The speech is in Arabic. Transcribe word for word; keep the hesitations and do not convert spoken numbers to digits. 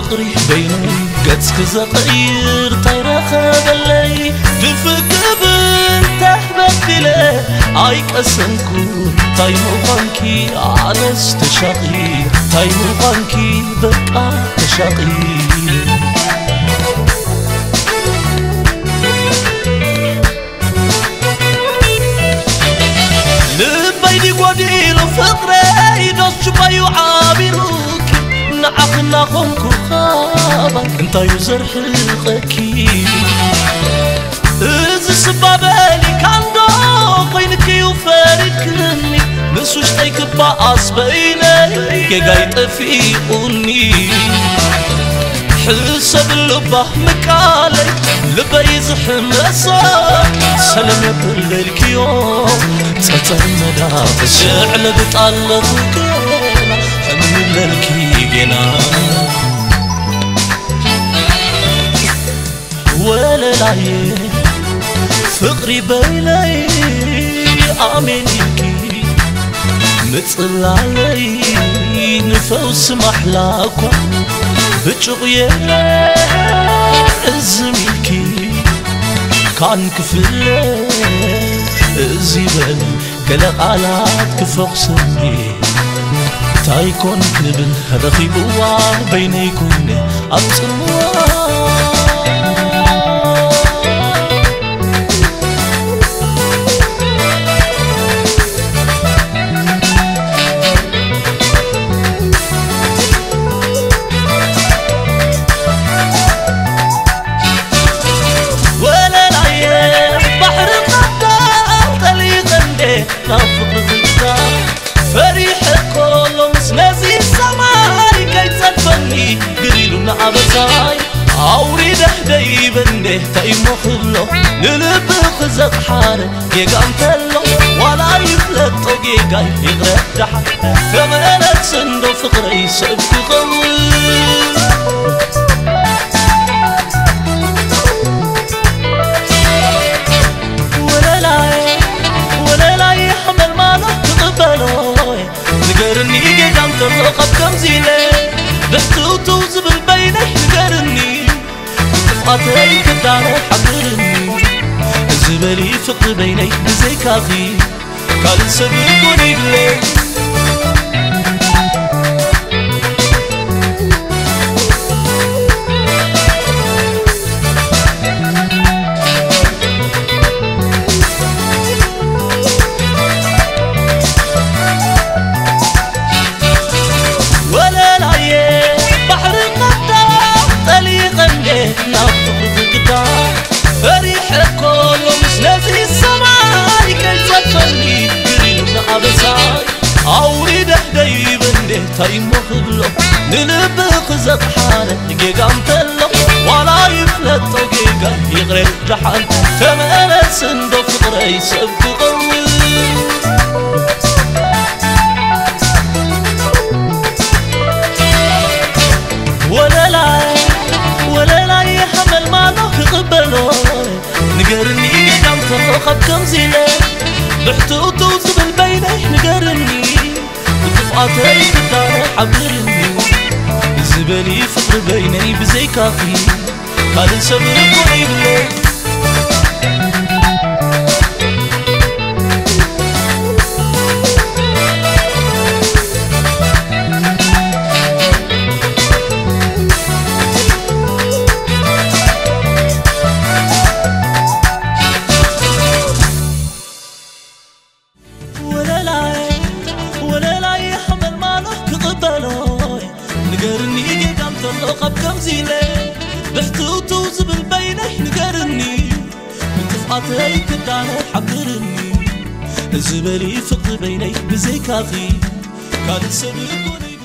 فقري بيني قد كزقير طيرخة بلي دفك بنتح بكله عيك أسنكو طيمو بانكي على استشاقي طيمو بانكي بقى تشاقي لبيدي قديل فقري دوش بيو عابروك نعقنا خمكو خابك انت يزر حلقكي إذ سبابالي كاندو قينكي وفاركني نسوش تيك بقص بيني يقايت في قني حسب اللبه مكالي لبي زحم أصاب سلم يبل الكيوم تتمدى فالشعل بتقلب كينا حمل الكينا ولا العين فقري بيلي آمنيكي متقل علي نفوس محلاكو بتشغي الزميكي كان كفلي زبل قلق على كفوق سمي تايكون كنبن هدخي بوا بينيكون أبصموا تيمخلو للب خزق حار يقام تلو ولا يفلت طقيقاي يغرق دحر فمالك سندو فقري سبت قوي ولا لاي ولا لاي يحمل مالك تقبلوي نقرني يقام تلو قد كمزيني بحتو توزب البيني نقرني قاتلك الدار حضرني زبالي فق بيني زي كافي قال سبقني بلي تيمخلو نلب خزق حالة جيجام تلو ولا يفلت طقيقة يغرق لحال فمالك سندو فقري سبت قوي ولا لاي ولا لاي يحمل مالو يقبلو نقرني جيجام تلو خب كمزيلي بحتو توزب البيني نقرني قاتلك الدار حبرني زبالي فقر بيني بزي كافي قال سبرك ويبلي زبالي فقر بيني بزي كافي كان سبب